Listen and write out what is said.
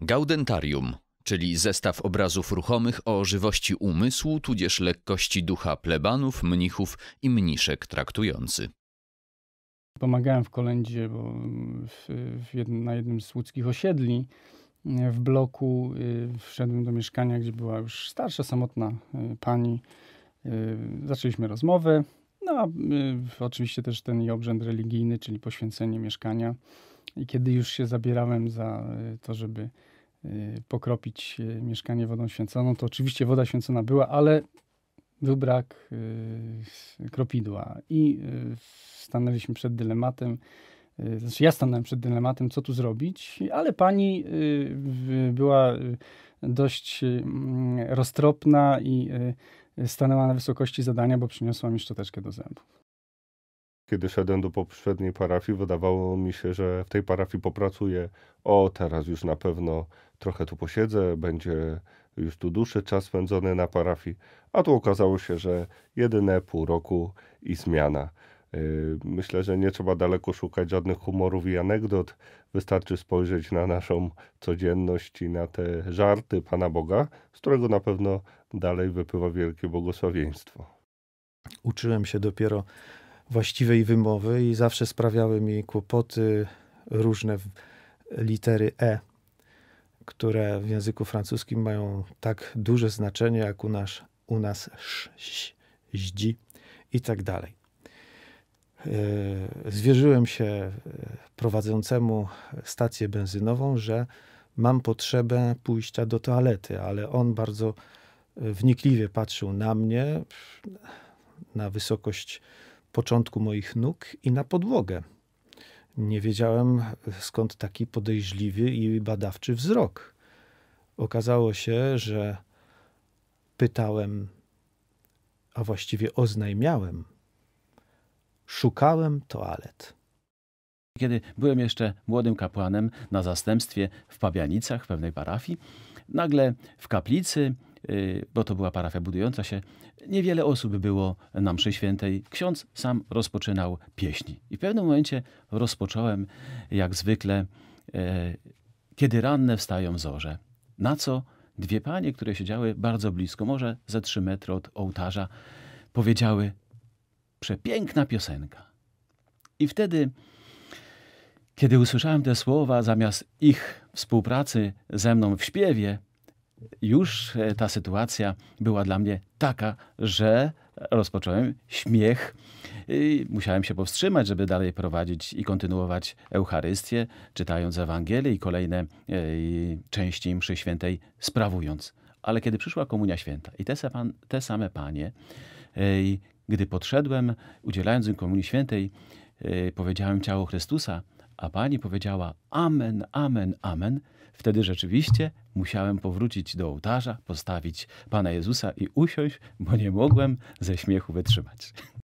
Gaudentarium, czyli zestaw obrazów ruchomych o żywości umysłu tudzież lekkości ducha plebanów, mnichów i mniszek traktujący. Pomagałem w kolędzie, bo na jednym z łódzkich osiedli w bloku wszedłem do mieszkania, gdzie była już starsza, samotna pani. Zaczęliśmy rozmowę. No, oczywiście też ten obrzęd religijny, czyli poświęcenie mieszkania. I kiedy już się zabierałem za to, żeby pokropić mieszkanie wodą święconą, to oczywiście woda święcona była, ale był brak kropidła. I stanęliśmy przed dylematem, znaczy ja stanąłem przed dylematem, co tu zrobić, ale pani była dość roztropna i stanęła na wysokości zadania, bo przyniosła mi szczoteczkę do zębów. Kiedy szedłem do poprzedniej parafii, wydawało mi się, że w tej parafii popracuję. O, teraz już na pewno trochę tu posiedzę, będzie już tu dłuższy czas spędzony na parafii. A tu okazało się, że jedyne pół roku i zmiana. Myślę, że nie trzeba daleko szukać żadnych humorów i anegdot. Wystarczy spojrzeć na naszą codzienność i na te żarty Pana Boga, z którego na pewno dalej wypływa wielkie błogosławieństwo. Uczyłem się dopiero właściwej wymowy i zawsze sprawiały mi kłopoty różne litery E, które w języku francuskim mają tak duże znaczenie jak u nas sz, ździ i tak dalej. Zwierzyłem się prowadzącemu stację benzynową, że mam potrzebę pójścia do toalety, ale on bardzo wnikliwie patrzył na mnie, na wysokość początku moich nóg i na podłogę. Nie wiedziałem, skąd taki podejrzliwy i badawczy wzrok. Okazało się, że pytałem, a właściwie oznajmiałem, szukałem toalet. Kiedy byłem jeszcze młodym kapłanem na zastępstwie w Pabianicach, w pewnej parafii, nagle w kaplicy, bo to była parafia budująca się, niewiele osób było na mszy świętej. Ksiądz sam rozpoczynał pieśni. I w pewnym momencie rozpocząłem, jak zwykle, kiedy ranne wstają zorze. Na co dwie panie, które siedziały bardzo blisko, może ze 3 metry od ołtarza, powiedziały: przepiękna piosenka. I wtedy, kiedy usłyszałem te słowa, zamiast ich współpracy ze mną w śpiewie, już ta sytuacja była dla mnie taka, że rozpocząłem śmiech. I musiałem się powstrzymać, żeby dalej prowadzić i kontynuować Eucharystię, czytając Ewangelię i kolejne części mszy świętej sprawując. Ale kiedy przyszła Komunia Święta i te same panie, gdy podszedłem, udzielając im Komunii Świętej, powiedziałem ciało Chrystusa, a pani powiedziała amen, amen, amen. Wtedy rzeczywiście musiałem powrócić do ołtarza, postawić Pana Jezusa i usiąść, bo nie mogłem ze śmiechu wytrzymać.